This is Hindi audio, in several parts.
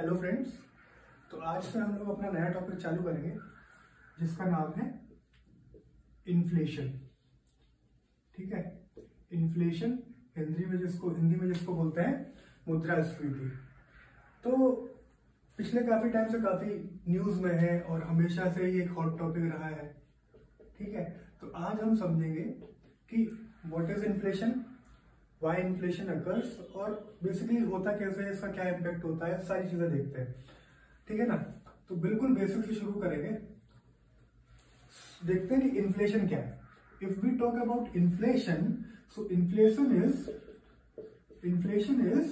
हेलो फ्रेंड्स, तो आज से हम लोग अपना नया टॉपिक चालू करेंगे जिसका नाम है इन्फ्लेशन। ठीक है, इन्फ्लेशन हिंदी में जिसको बोलते हैं मुद्रास्फीति। तो पिछले काफी टाइम से काफी न्यूज में है और हमेशा से ये एक हॉट टॉपिक रहा है। ठीक है, तो आज हम समझेंगे कि what is inflation, why inflation occurs और बेसिकली होता कैसे है, इसका क्या इम्पैक्ट होता है, सारी चीजें देखते हैं। ठीक है ना, तो बिल्कुल बेसिक से शुरू करेंगे। देखते हैं कि इन्फ्लेशन क्या है। If we talk about inflation, so inflation is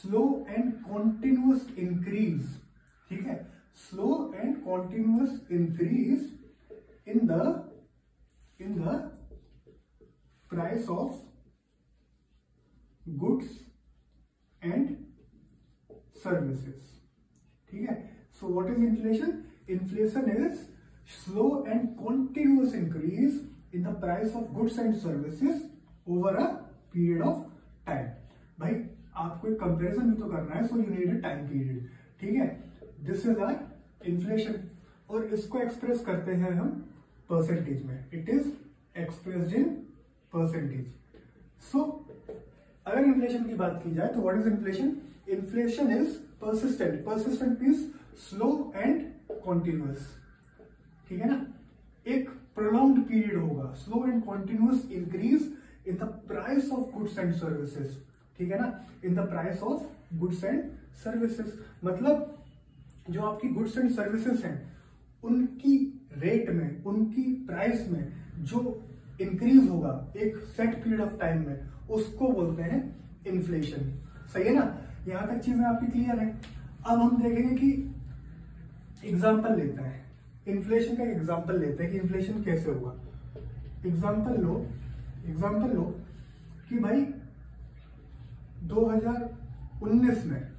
slow and continuous increase. ठीक है, slow and continuous increase in the price of goods and services. ठीक है, so what is inflation? Inflation is slow and continuous increase in the price of goods and services over a period of time. भाई आपको एक कंपेरिजन भी तो करना है, so you need a time period. ठीक है, this is our inflation और इसको एक्सप्रेस करते हैं हम परसेंटेज में। It is expressed in percentage. So अगर इन्फ्लेशन की बात की जाए तो what is inflation? Inflation is persistent means slow and continuous. ठीक है ना, एक प्रोलॉन्ग्ड पीरियड होगा। Slow and continuous increase in the price of goods and services. ठीक है ना, in the price of goods and services मतलब जो आपकी गुड्स एंड सर्विसेज हैं उनकी रेट में, उनकी प्राइस में जो इंक्रीज होगा एक सेट पीरियड ऑफ टाइम में, उसको बोलते हैं इन्फ्लेशन। सही है ना, यहां तक चीजें आपकी क्लियर है। अब हम देखेंगे कि एग्जांपल लेते हैं इन्फ्लेशन का। एग्जांपल लेते हैं कि इन्फ्लेशन कैसे हुआ। एग्जांपल लो कि भाई 2019 में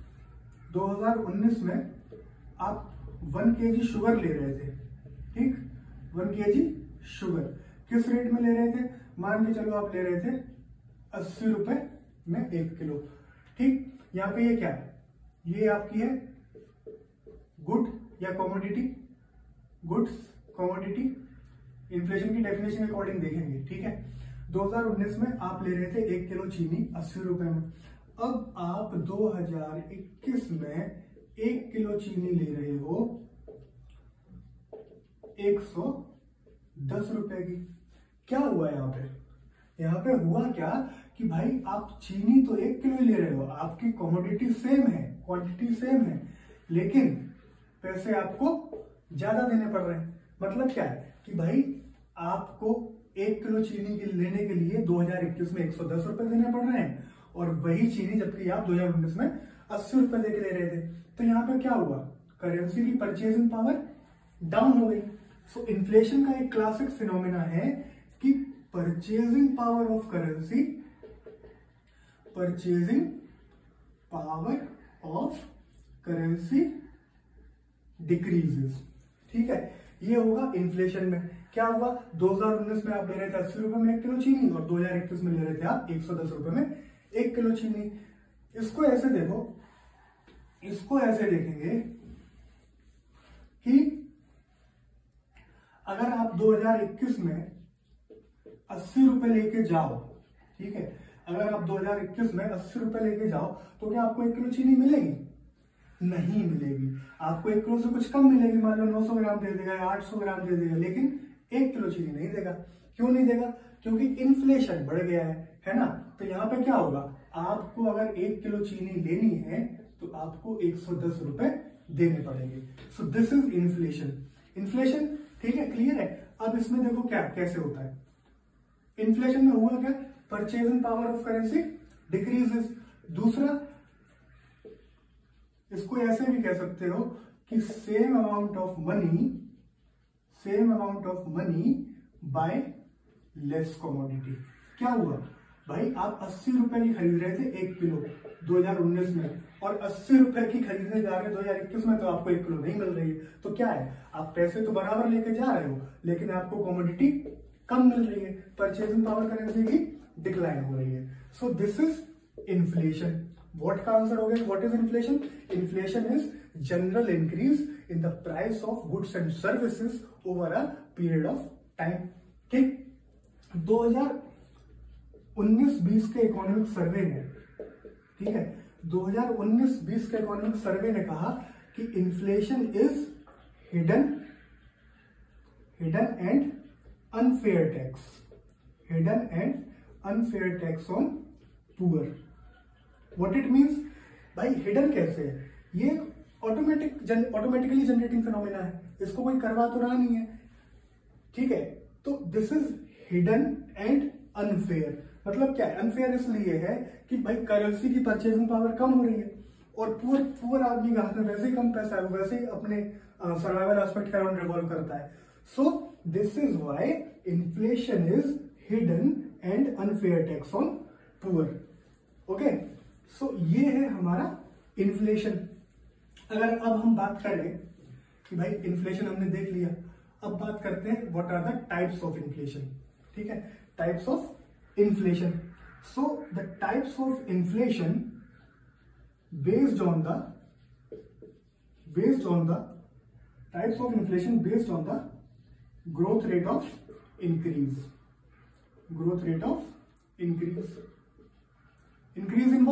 आप 1 kg शुगर ले रहे थे। ठीक, 1 kg शुगर किस रेट में ले रहे थे? मान के चलो आप ले रहे थे 80 रुपए में 1 किलो। ठीक, यहाँ पे ये क्या है? ये आपकी है गुड या कॉमोडिटी, गुड्स कॉमोडिटी। इन्फ्लेशन की डेफिनेशन के अकॉर्डिंग देखेंगे। ठीक है, 2019 में आप ले रहे थे 1 किलो चीनी 80 रुपए में। अब आप 2021 में 1 किलो चीनी ले रहे हो 110 रुपए की। क्या हुआ यहाँ पे हुआ क्या कि भाई आप चीनी तो 1 किलो ही ले रहे हो, आपकी कमोडिटी सेम है, क्वांटिटी सेम है, लेकिन पैसे आपको ज्यादा देने पड़ रहे हैं। मतलब क्या है कि भाई आपको 1 किलो चीनी लेने के लिए 2021 में 110 रुपए देने पड़ रहे हैं, और वही चीनी जबकि आप 2019 में 80 रुपए देके ले रहे थे। तो यहाँ पे क्या हुआ? करेंसी की परचेजिंग पावर डाउन हो गई। सो इन्फ्लेशन का एक क्लासिक फिनोमेना है कि purchasing power of currency decreases. ठीक है, ये होगा इन्फ्लेशन में। क्या हुआ? 2019 में आप ले रहे थे 80 रुपए में 1 किलो चीनी और 2021 में ले रहे थे आप 110 रुपए में 1 किलो चीनी। इसको ऐसे देखो, इसको ऐसे देखेंगे कि अगर आप 2021 में 80 रुपए लेके जाओ, ठीक है, अगर आप 2021 में 80 रुपए लेके जाओ तो क्या आपको 1 किलो चीनी मिलेगी? नहीं मिलेगी। आपको 1 किलो से कुछ कम मिलेगी, मान लो 900 ग्राम दे देगा या 800 ग्राम दे देगा, लेकिन 1 किलो चीनी नहीं देगा। क्यों नहीं देगा? क्योंकि इन्फ्लेशन बढ़ गया है ना। तो यहाँ पे क्या होगा? आपको अगर 1 किलो चीनी लेनी है तो आपको 110 रुपए देने पड़ेंगे। So this is inflation. ठीक है, क्लियर है। अब इसमें देखो क्या कैसे होता है। इन्फ्लेशन में हुआ क्या? Purchasing power of currency decreases. दूसरा, इसको ऐसे भी कह सकते हो कि same amount of money buy less commodity. क्या हुआ भाई? आप 80 रुपए की खरीद रहे थे 1 किलो 2019 में, और 80 रुपए की खरीदने जा रहे 2021 में, तो आपको 1 किलो नहीं मिल रही है। तो क्या है, आप पैसे तो बराबर लेके जा रहे हो लेकिन आपको कमोडिटी कम मिल रही है, परचेजिंग पावर करेंसी की डिक्लाइन हो रही है। So this is inflation. What का आंसर हो गया, what is inflation? Inflation is general increase in the price of goods and services over a period of time. ठीक, 2019-20 के इकोनॉमिक सर्वे ने, ठीक है, 2019-20 के इकोनॉमिक सर्वे ने कहा कि inflation is hidden and unfair tax, hidden and unfair tax on poor. What it means? भाई हिडन कैसे है? ये ऑटोमेटिकली जनरेटिंग फिनोमेना है, इसको कोई करवा तो रहा नहीं है, ठीक है। तो this is hidden and unfair. मतलब क्या है? अनफेयर इसलिए है कि भाई करेंसी की परचेजिंग पावर कम हो रही है और पुअर आदमी के हाथ में वैसे ही कम पैसा है, वैसे ही अपने सर्वाइवल एस्पेक्ट का राउंड रिवॉल्व करता है। So this is why inflation is hidden and unfair tax on poor. Okay, so ये है हमारा इन्फ्लेशन। अगर अब हम बात कर लें कि भाई इन्फ्लेशन हमने देख लिया, अब बात करते हैं what are the types of inflation. ठीक है, types of inflation. So the types of inflation based on the types of inflation based on the growth rate of increase. Increase in what? Increase in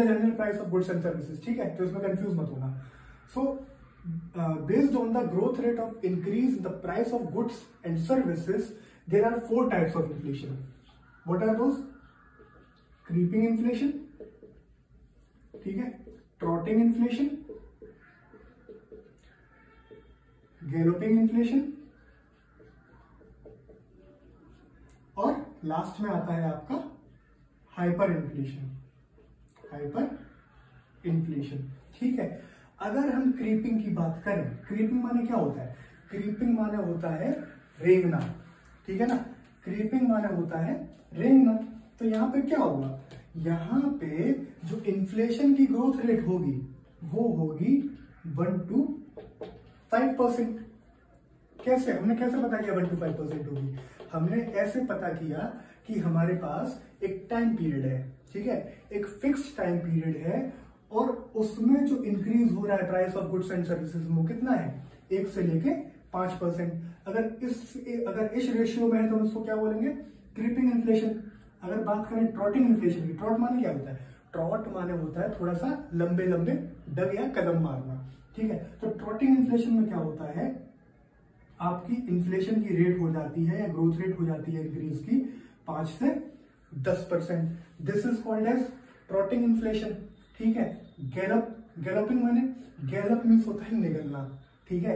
the general price of goods and services. ठीक है, तो इसमें कंफ्यूज मत होना। So based on the growth rate of increase in the price of goods and services, there are four types of inflation. What are those? Creeping inflation, ठीक है, ट्रॉटिंग इन्फ्लेशन, गैलोपिंग इन्फ्लेशन, और लास्ट में आता है आपका हाइपर इन्फ्लेशन। ठीक है, अगर हम क्रीपिंग की बात करें, क्रीपिंग माने क्या होता है? क्रीपिंग माने होता है रेंगना, ठीक है ना, क्रीपिंग माने होता है रेंगना। तो यहां पे क्या होगा? यहाँ पे जो इन्फ्लेशन की ग्रोथ रेट होगी वो होगी 1 to 5%। कैसे? हमने कैसे पता किया 1 to 5% होगी? हमने ऐसे पता किया कि हमारे पास एक टाइम पीरियड है, ठीक है, एक फिक्स्ड टाइम पीरियड है और उसमें जो इंक्रीज हो रहा है price of goods and services वो कितना है? 1 से लेके 5%। अगर इस रेशियो में है तो उसको क्या बोलेंगे? Creeping inflation. अगर बात करें ट्रॉटिंग इन्फ्लेशन की, ट्रॉट माने क्या होता है? ट्रॉट माने होता है थोड़ा सा लंबे डग या कदम मारना, ठीक है। तो ट्रॉटिंग इन्फ्लेशन में क्या होता है, आपकी इन्फ्लेशन की रेट हो जाती है या ग्रोथ रेट हो जाती है इंक्रीज की 5 से 10%। This is called as trotting inflation, ठीक है। गैलपिंग माने, गैलप मीन्स होता है निगलना, ठीक है।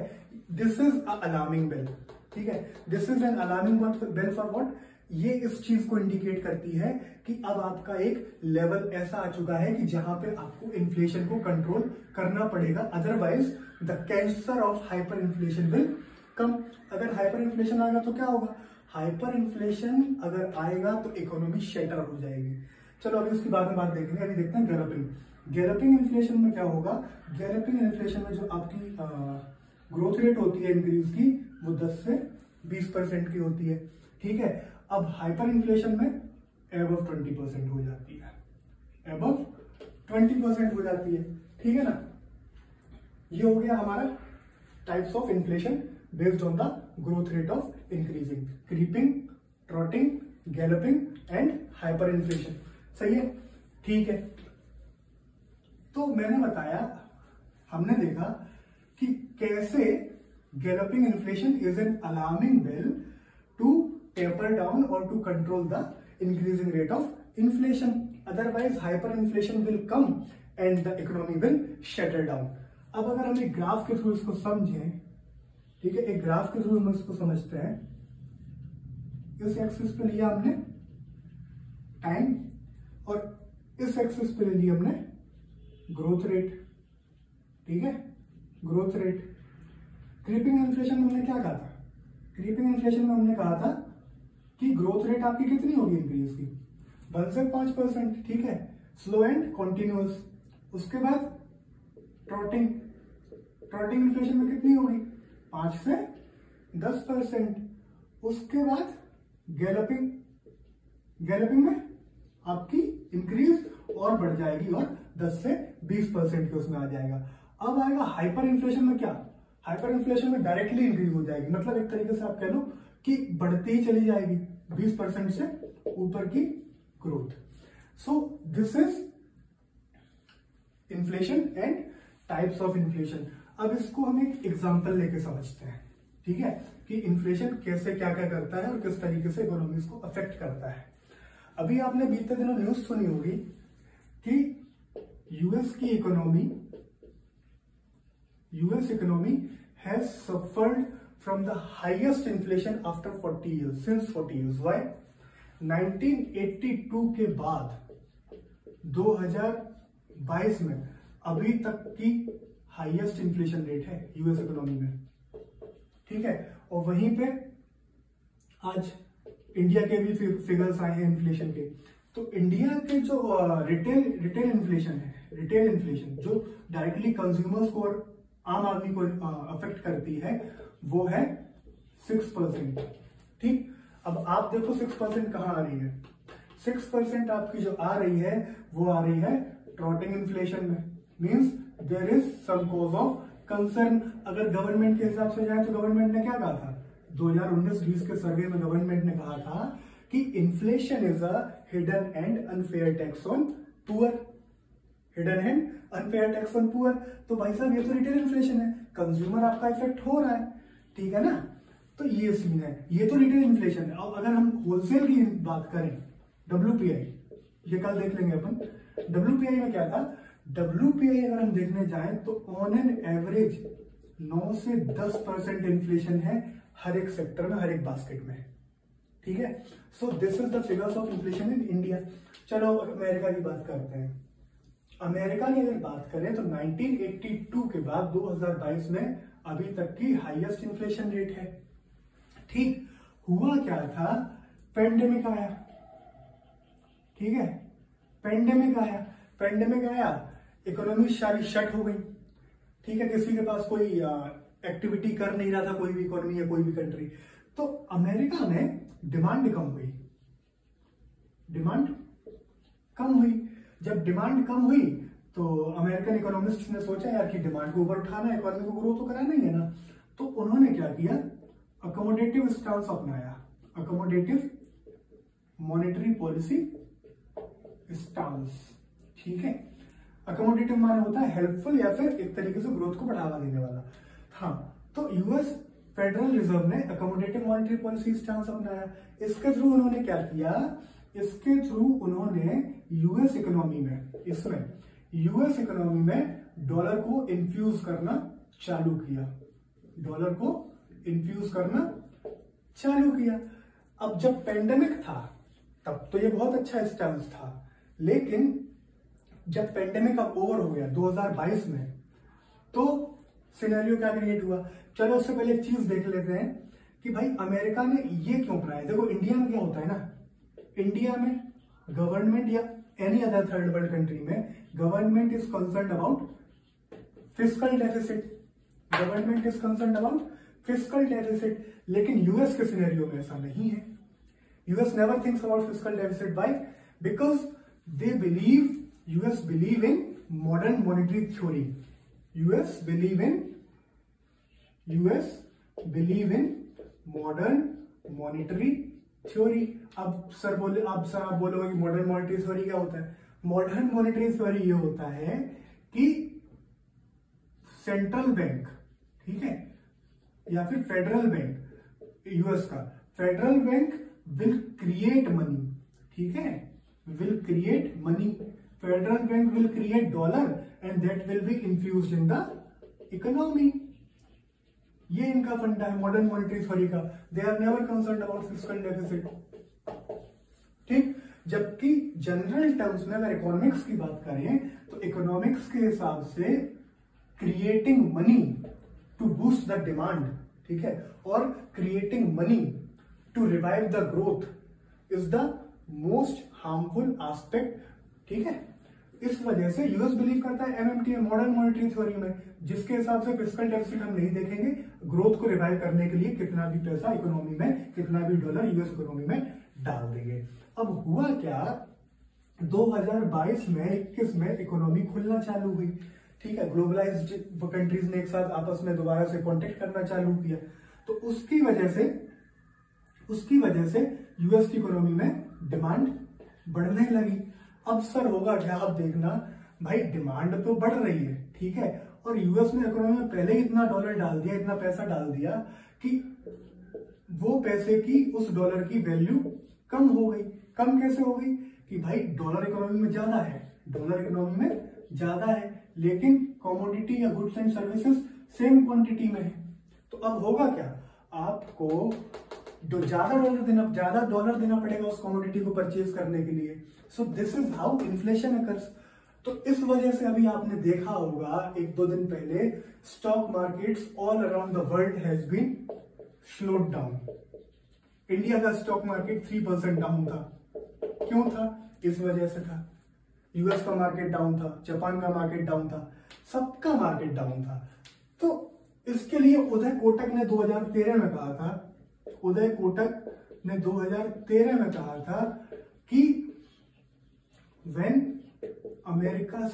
This is a alarming bell, ठीक है, this is an alarming bell for what? ये इस चीज को इंडिकेट करती है कि अब आपका एक लेवल ऐसा आ चुका है कि जहां पे आपको इन्फ्लेशन को कंट्रोल करना पड़ेगा, otherwise the cancer of hyper inflation will come. अगर हाइपर इन्फ्लेशन आएगा तो क्या होगा? हाइपर इन्फ्लेशन अगर आएगा तो इकोनॉमी शेटर हो जाएगी। चलो अभी उसकी बाद में बात देखेंगे, अभी देखते हैं गैलपिंग इन्फ्लेशन में क्या होगा। गैलपिंग इन्फ्लेशन में जो आपकी ग्रोथ रेट होती है इंक्रीज की वो 10 से 20% की होती है, ठीक है। अब हाइपर इन्फ्लेशन में एबव 20% हो जाती है, एबव 20% हो जाती है, ठीक है ना। ये हो गया हमारा types of inflation based on the growth rate of increasing, creeping, trotting, galloping and hyper inflation. सही है, ठीक है। तो मैंने बताया, हमने देखा कि कैसे galloping inflation is an alarming bell to taper down or to control the increasing rate of inflation, otherwise hyperinflation will come and the economy will shatter down. अब अगर हम एक ग्राफ के थ्रू इसको समझें, ठीक है, एक ग्राफ के थ्रू हम इसको समझते हैं। इस एक्सिस पे लिया हमने टाइम और इस एक्सिस पे लिया हमने ग्रोथ रेट, ठीक है, ग्रोथ रेट। क्रीपिंग इन्फ्लेशन में हमने क्या कहा था? क्रीपिंग इन्फ्लेशन में हमने कहा था कि ग्रोथ रेट आपकी कितनी होगी इंक्रीज की? 1 से 5%, ठीक है, स्लो एंड कॉन्टिन्यूस। उसके बाद ट्रॉटिंग इन्फ्लेशन में कितनी होगी? 5 से 10%। उसके बाद गैलपिंग में आपकी इंक्रीज और बढ़ जाएगी और 10 से 20% के उसमें आ जाएगा। अब आएगा हाइपर इन्फ्लेशन में। क्या हाइपर इन्फ्लेशन में डायरेक्टली इंक्रीज हो जाएगी, मतलब एक तरीके से आप कह लो कि बढ़ती ही चली जाएगी 20% से ऊपर की growth. So this is inflation and types of inflation. अब इसको हम एक एग्जाम्पल लेके समझते हैं, ठीक है, कि इन्फ्लेशन कैसे क्या क्या करता है और किस तरीके से इकोनॉमीज को अफेक्ट करता है। अभी आपने बीते दिनों न्यूज सुनी होगी कि यूएस की economy has suffered from the highest inflation after 40 years, since 40 years. Why? 1982 के बाद 2022 में अभी तक की हाईएस्ट इन्फ्लेशन रेट है यूएस इकोनॉमी में, ठीक है। और वहीं पे आज इंडिया के भी फिगर्स आए हैं इन्फ्लेशन के, तो इंडिया के जो रिटेल इन्फ्लेशन है, रिटेल इन्फ्लेशन जो डायरेक्टली कंज्यूमर्स को और आम आदमी को अफेक्ट करती है, वो है 6%, ठीक। अब आप देखो 6% कहाँ आ रही है। 6% आपकी जो आ रही है वो आ रही है ट्रॉटिंग इन्फ्लेशन में। Means there is some cause of concern. अगर गवर्नमेंट के हिसाब से जाए तो गवर्नमेंट ने क्या कहा था 2019-20 के सर्वे में? गवर्नमेंट ने कहा था कि inflation is a hidden and unfair tax on poor, hidden and unfair tax on poor. तो भाई साहब ये तो रिटेल इन्फ्लेशन है, कंज्यूमर आपका इफेक्ट हो रहा है, ठीक है ना। तो ये सीन है, ये तो रिटेल इन्फ्लेशन है। और अगर हम होलसेल की बात करें, WPI, ये कल देख लेंगे अपन। WPI में क्या था? WPI अगर हम देखने जाए तो ऑन एन एवरेज 9 से 10% इन्फ्लेशन है हर एक सेक्टर में, हर एक बास्केट में, ठीक है। So this is the figures of inflation in India. चलो अमेरिका की बात करते हैं। अमेरिका की अगर बात करें तो 1982 के बाद 2022 में अभी तक की हाईएस्ट इन्फ्लेशन रेट है, ठीक। हुआ क्या था? पेंडेमिक आया, ठीक है, पेंडेमिक आया, इकोनॉमी सारी शट हो गई, ठीक है। किसी के पास कोई एक्टिविटी कर नहीं रहा था, कोई भी इकोनॉमी या कोई भी कंट्री। तो अमेरिका में डिमांड कम हुई, जब डिमांड कम हुई तो अमेरिकन इकोनॉमिस्ट ने सोचा यार कि डिमांड को ऊपर उठाना है, इकोनॉमी को ग्रो तो कराना ही है ना। तो उन्होंने क्या किया? अकोमोडेटिव स्टांस अपनाया, अकोमोडेटिव मॉनेटरी पॉलिसी स्टांस, ठीक है। अकोमोडेटिव माने होता है हेल्पफुल या फिर एक तरीके से ग्रोथ को बढ़ावा देने वाला। हाँ, तो यूएस फेडरल रिजर्व ने अकोमोडेटिव मॉनेटरी पॉलिसी स्टांस अपनाया। इसके थ्रू उन्होंने क्या किया? इसके थ्रू उन्होंने यूएस इकोनॉमी में डॉलर को इन्फ्यूज करना चालू किया, अब जब पेंडेमिक था तब तो ये बहुत अच्छा स्टांस था, लेकिन जब पेंडेमिक अब ओवर हो गया 2022 में तो सिनेरियो क्या क्रिएट हुआ? चलो उससे पहले एक चीज देख लेते हैं कि भाई अमेरिका ने ये क्यों अपनाया। देखो इंडिया में क्या होता है ना, इंडिया में गवर्नमेंट या any other third world country में government is concerned about fiscal deficit, लेकिन यूएस के सिनेरियो में ऐसा नहीं है। US never thinks about fiscal deficit. Why? Because they believe, US believe in modern monetary theory, अब सर बोले, आप बोलोगे कि मॉडर्न मॉनेटरी थ्योरी क्या होता है? मॉडर्न मॉनेटरी थ्योरी ये होता है कि सेंट्रल बैंक, ठीक है, या फिर फेडरल बैंक, यूएस का federal bank will create money, ठीक है, federal bank will create dollar and that will be infused in the economy. ये इनका फंडा है मॉडर्न मॉनेटरी थ्योरी का। They are never concerned about fiscal deficit, ठीक। जबकि जनरल टर्म्स में अगर इकोनॉमिक्स की बात करें तो इकोनॉमिक्स के हिसाब से creating money to boost the demand, ठीक है, और creating money to revive the growth is the most harmful aspect, ठीक है। इस वजह से यूएस बिलीव करता है एमएमटी, मॉडर्न मॉनेटरी थ्योरी में, जिसके हिसाब से फिस्कल डेफिसिट हम नहीं देखेंगे। ग्रोथ को रिवाइव करने के लिए कितना भी पैसा इकोनॉमी में, कितना भी डॉलर यूएस इकोनॉमी में डाल देंगे। अब हुआ क्या 2022 में 21 में इकोनॉमी खुलना चालू हुई, ठीक है, ग्लोबलाइज्ड कंट्रीज ने एक साथ आपस में दोबारा से कांटेक्ट करना चालू किया, तो उसकी वजह से यूएस की इकोनॉमी में डिमांड बढ़ने लगी। अब सर होगा क्या, आप देखना भाई डिमांड तो बढ़ रही है, ठीक है, और यूएस ने इकोनॉमी में पहले ही इतना डॉलर डाल दिया, इतना पैसा डाल दिया कि वो पैसे की उस डॉलर की वैल्यू कम हो गई। कम कैसे हो गई कि भाई डॉलर इकोनॉमी में ज्यादा है, डॉलर इकोनॉमी में ज्यादा है, लेकिन कॉमोडिटी या goods and services same quantity में है। तो अब होगा क्या, आपको ज्यादा डॉलर देना पड़ेगा उस कॉमोडिटी को परचेज करने के लिए। So this is how inflation occurs. तो इस वजह से अभी आपने देखा होगा एक दो दिन पहले stock markets all around the world has been slowed down. India का स्टॉक मार्केट 3% डाउन था, क्यों था, इस वजह से था। यूएस का मार्केट डाउन था, जापान का मार्केट डाउन था, सबका मार्केट डाउन था। तो इसके लिए उदय कोटक ने 2013 में कहा था, उदय कोटक ने 2013 में कहा था कि when America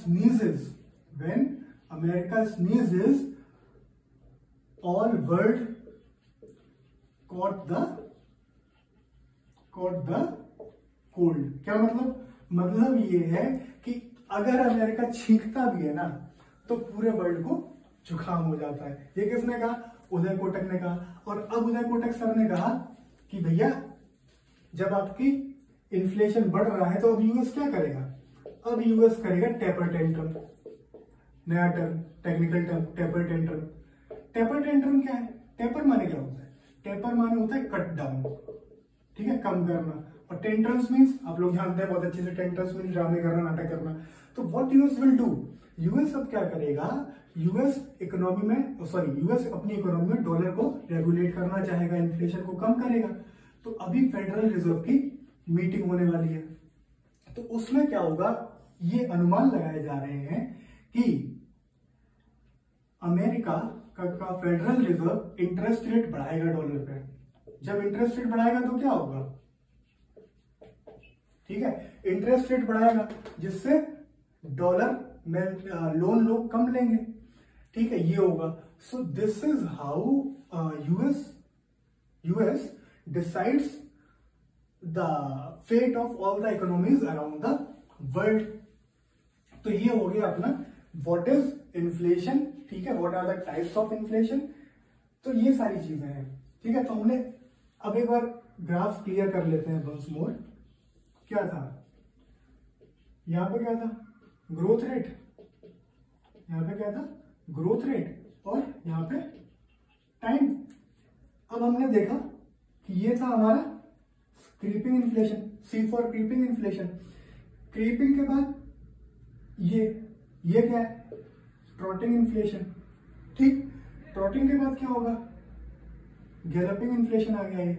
sneezes all world caught the cold. क्या मतलब ये है कि अगर अमेरिका छींकता भी है ना तो पूरे वर्ल्ड को जुकाम हो जाता है। ये किसने कहा, उदय कोटक ने कहा। और अब उदय कोटक सर ने कहा कि भैया जब आपकी इन्फ्लेशन बढ़ रहा है तो अब यूएस क्या करेगा, अब यूएस करेगा टेपर टेंट्रम। नया term, technical term, taper tantrum. Taper tantrum क्या है, टेपर माने क्या होता है, टेपर माने होता है कट डाउन, ठीक है, कम करना, और टेंट्रम्स मींस आप लोग जानते हैं बहुत अच्छे से, टेंट्रम्स मींस ड्रामे करना, नाटक करना। तो what US will do, US अब क्या करेगा, यूएस अपनी इकोनॉमी में डॉलर को रेगुलेट करना चाहेगा, इन्फ्लेशन को कम करेगा। तो अभी फेडरल रिजर्व की मीटिंग होने वाली है, तो उसमें क्या होगा, ये अनुमान लगाए जा रहे हैं कि अमेरिका का फेडरल रिजर्व इंटरेस्ट रेट बढ़ाएगा डॉलर पे। जब इंटरेस्ट रेट बढ़ाएगा तो क्या होगा, ठीक है, इंटरेस्ट रेट बढ़ाएगा, जिससे डॉलर में लोन लोग कम लेंगे, ठीक है, ये होगा। So this is how US decides the fate of all the economies around the world. तो ये हो गया अपना व्हाट इज इन्फ्लेशन, ठीक है, what are the types of inflation. तो ये सारी चीजें हैं, ठीक है। तो हमने अब एक बार ग्राफ क्लियर कर लेते हैं वंस मोर। क्या था यहां पे, क्या था ग्रोथ रेट, यहां पे क्या था ग्रोथ रेट, और यहां पे टाइम। अब हमने देखा कि ये था हमारा creeping inflation, see for creeping inflation. Creeping के बाद ये क्या है, ट्रॉटिंग इन्फ्लेशन, ठीक। ट्रॉटिंग के बाद क्या होगा, गैलपिंग इन्फ्लेशन आ गया, ये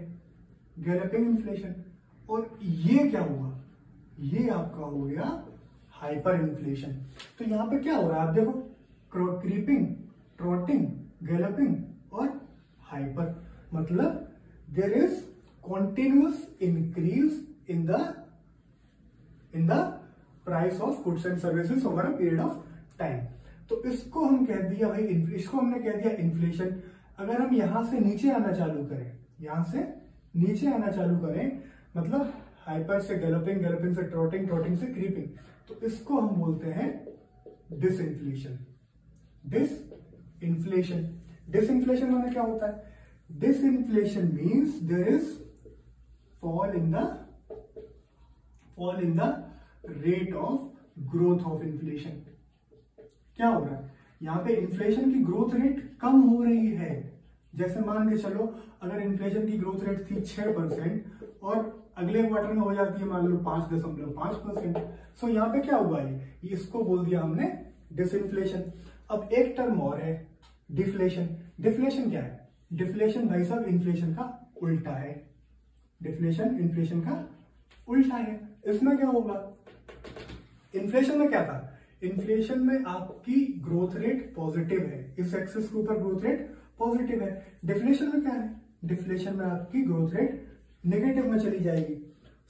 गैलपिंग इन्फ्लेशन। और ये क्या हुआ, ये आपका हो गया हाइपर इन्फ्लेशन। तो यहां पे क्या हो रहा है, आप देखो क्रीपिंग, ट्रॉटिंग, गैलपिंग और हाइपर, मतलब there is continuous increase in the price of goods and services over a period of time. तो इसको हम कह दिया भाई, इसको हमने कह दिया इन्फ्लेशन। अगर हम यहां से नीचे आना चालू करें, यहां से नीचे आना चालू करें, मतलब हाइपर से गैलपिंग, गैलपिंग से ट्रॉटिंग, ट्रॉटिंग से क्रीपिंग, तो इसको हम बोलते हैं डिसइन्फ्लेशन। डिसइन्फ्लेशन, डिसइन्फ्लेशन माने क्या होता है, disinflation means there is fall in the rate of growth of inflation. क्या हो रहा है, यहां पे इन्फ्लेशन की ग्रोथ रेट कम हो रही है। जैसे मान के चलो अगर इन्फ्लेशन की ग्रोथ रेट थी 6% और अगले क्वार्टर में हो जाती है मान लो 5.5%। सो यहाँ पे क्या हुआ है, इसको बोल दिया हमने डिसइन्फ्लेशन। अब एक टर्म और है डिफ्लेशन। डिफ्लेशन क्या है, डिफ्लेशन भाई साहब इन्फ्लेशन का उल्टा है। डिफ्लेशन इन्फ्लेशन का उल्टा है। इसमें क्या होगा, इन्फ्लेशन में क्या था, इन्फ्लेशन में आपकी ग्रोथ रेट पॉजिटिव है, इस एक्सिस के ऊपर ग्रोथ रेट पॉजिटिव है। डिफ्लेशन में क्या है, डिफ्लेशन में आपकी ग्रोथ रेट नेगेटिव में चली जाएगी।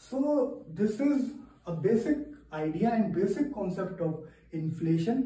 So this is a basic idea and basic concept of inflation